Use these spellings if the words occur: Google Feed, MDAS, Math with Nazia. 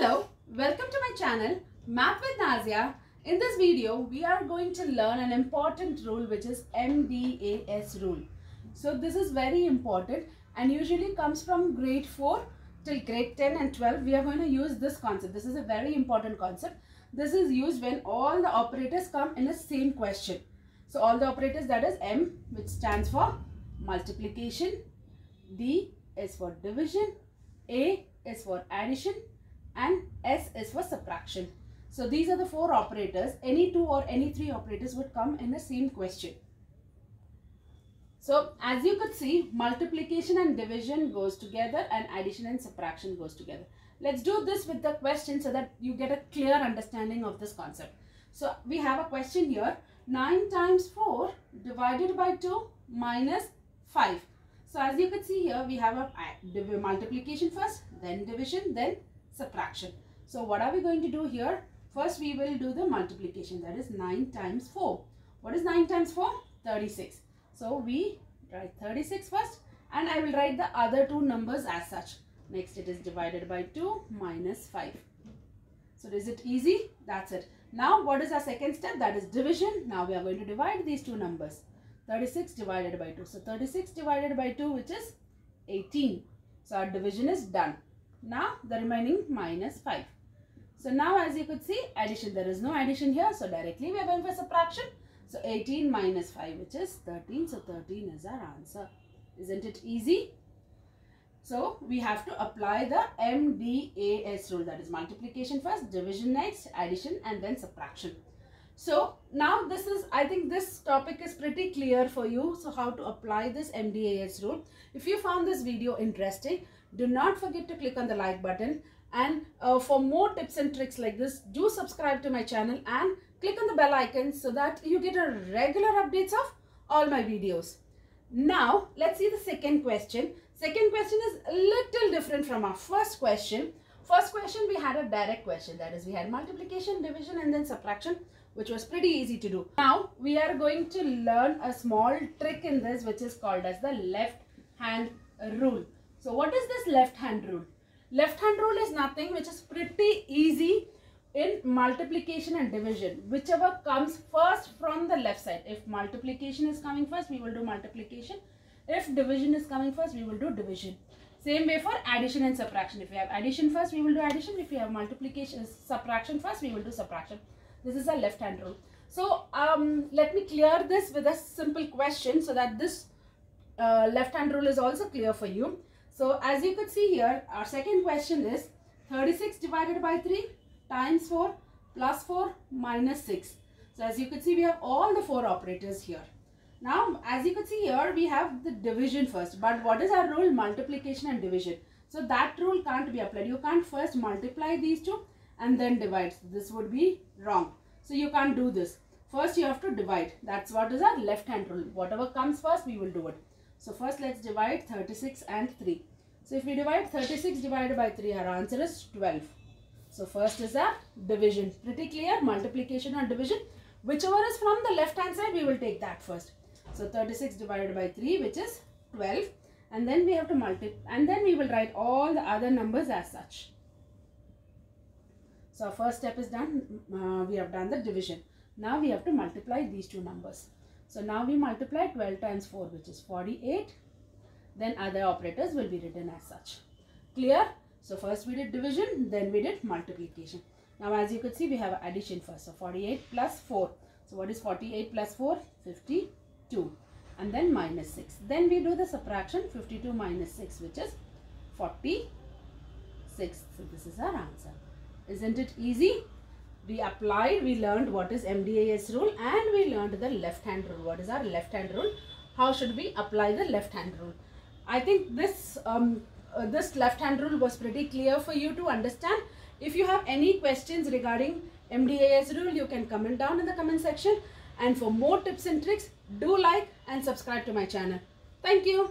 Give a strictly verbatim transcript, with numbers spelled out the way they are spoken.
Hello, welcome to my channel Math with Nazia. In this video, we are going to learn an important rule which is M D A S rule. So this is very important and usually comes from grade four till grade ten and twelve. We are going to use this concept. This is a very important concept. This is used when all the operators come in the same question. So all the operators, that is M, which stands for multiplication, D is for division, A is for addition, and S is for subtraction. So these are the four operators. Any two or any three operators would come in the same question. So as you could see, multiplication and division goes together and addition and subtraction goes together. Let's do this with the question so that you get a clear understanding of this concept. So we have a question here. nine times four divided by two minus five. So as you can see here, we have a multiplication first, then division, then subtraction. So what are we going to do here? First we will do the multiplication, that is nine times four. What is nine times four? thirty-six. So we write thirty-six first, and I will write the other two numbers as such. Next it is divided by two minus five. So is it easy? That's it. Now what is our second step? That is division. Now we are going to divide these two numbers. thirty-six divided by two. So thirty-six divided by two, which is eighteen. So our division is done. Now the remaining minus five. So now as you could see, addition. There is no addition here. So directly we are going for subtraction. So eighteen minus five, which is thirteen. So thirteen is our answer. Isn't it easy? So we have to apply the M D A S rule. That is multiplication first, division next, addition, and then subtraction. So now this is, I think this topic is pretty clear for you. So how to apply this M D A S rule. If you found this video interesting, do not forget to click on the like button. And uh, for more tips and tricks like this, do subscribe to my channel and click on the bell icon so that you get a regular updates of all my videos. Now let's see the second question. Second question is a little different from our first question. First question we had a direct question. That is, we had multiplication, division, and then subtraction, which was pretty easy to do. Now we are going to learn a small trick in this, which is called as the left hand rule. So what is this left hand rule? Left hand rule is nothing, which is pretty easy in multiplication and division. Whichever comes first from the left side. If multiplication is coming first, we will do multiplication. If division is coming first, we will do division. Same way for addition and subtraction. If we have addition first, we will do addition. If we have multiplication, subtraction first, we will do subtraction. This is a left hand rule. So um, let me clear this with a simple question so that this uh, left hand rule is also clear for you. So as you could see here, our second question is thirty-six divided by three times four plus four minus six. So as you could see, we have all the four operators here. Now as you could see here, we have the division first. But what is our rule? Multiplication and division. So that rule can't be applied. You can't first multiply these two and then divide. This would be wrong. So you can't do this. First you have to divide. That's what is our left hand rule. Whatever comes first, we will do it. So first let's divide thirty-six and three. So if we divide thirty-six divided by three, our answer is twelve. So first is our division. Pretty clear. Multiplication or division, whichever is from the left hand side, we will take that first. So thirty-six divided by three, which is twelve, and then we have to multiply, and then we will write all the other numbers as such. So our first step is done. Uh, we have done the division. Now we have to multiply these two numbers. So now we multiply twelve times four, which is forty-eight. Then other operators will be written as such. Clear? So first we did division, then we did multiplication. Now as you could see, we have addition first. So forty-eight plus four. So what is forty-eight plus four? fifty-two. And then minus six. Then we do the subtraction. fifty-two minus six, which is forty-six. So this is our answer. Isn't it easy? We applied, we learned what is M D A S rule, and we learned the left hand rule. What is our left hand rule? How should we apply the left hand rule? I think this, um, uh, this left hand rule was pretty clear for you to understand. If you have any questions regarding M D A S rule, you can comment down in the comment section. And for more tips and tricks, do like and subscribe to my channel. Thank you.